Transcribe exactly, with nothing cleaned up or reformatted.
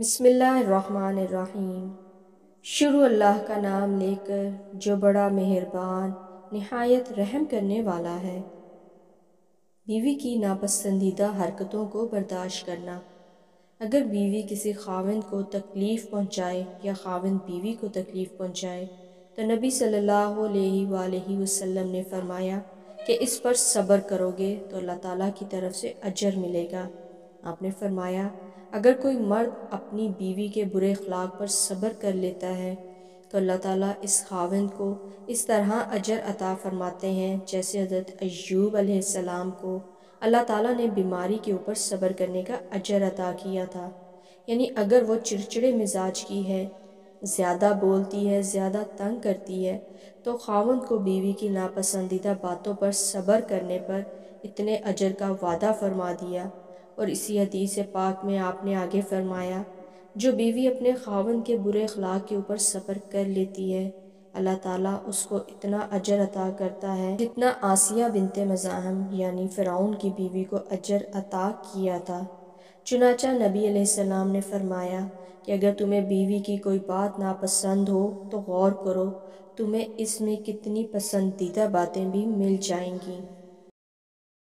बिस्मिल्लाहिर्रहमानिर्रहीम। शुरू अल्लाह का नाम लेकर जो बड़ा मेहरबान निहायत रहम करने वाला है। बीवी की नापसंदीदा हरकतों को बर्दाश्त करना। अगर बीवी किसी खाविंद को तकलीफ़ पहुँचाए या खाविंद बीवी को तकलीफ़ पहुँचाए तो नबी सल्लल्लाहु अलैहि वसल्लम ने फरमाया कि इस पर सब्र करोगे तो अल्लाह ताला की तरफ से अजर मिलेगा। आपने फरमाया अगर कोई मर्द अपनी बीवी के बुरे अखलाक पर सब्र कर लेता है तो अल्लाह ताला इस खाविंद को इस तरह अजर अता फरमाते हैं जैसे हज़रत अय्यूब अलैहिस्सलाम को अल्लाह ताला ने बीमारी के ऊपर सब्र करने का अजर अता किया था। यानी अगर वो चिड़चिड़े मिजाज की है, ज़्यादा बोलती है, ज़्यादा तंग करती है तो खाविंद को बीवी की नापसंदीदा बातों पर सब्र करने पर इतने अजर का वादा फरमा दिया। और इसी हदीस पाक में आपने आगे फरमाया जो बीवी अपने खाविंद के बुरे अखलाक के ऊपर सब्र कर लेती है अल्लाह ताला उसको इतना अजर अता करता है जितना आसिया बिनते मज़ाहम यानी फ़िरौन की बीवी को अजर अता किया था। चुनाचा नबी अलैहिस्सलाम ने फरमाया कि अगर तुम्हें बीवी की कोई बात नापसंद हो तो गौर करो, तुम्हें इसमें कितनी पसंदीदा बातें भी मिल जाएंगी।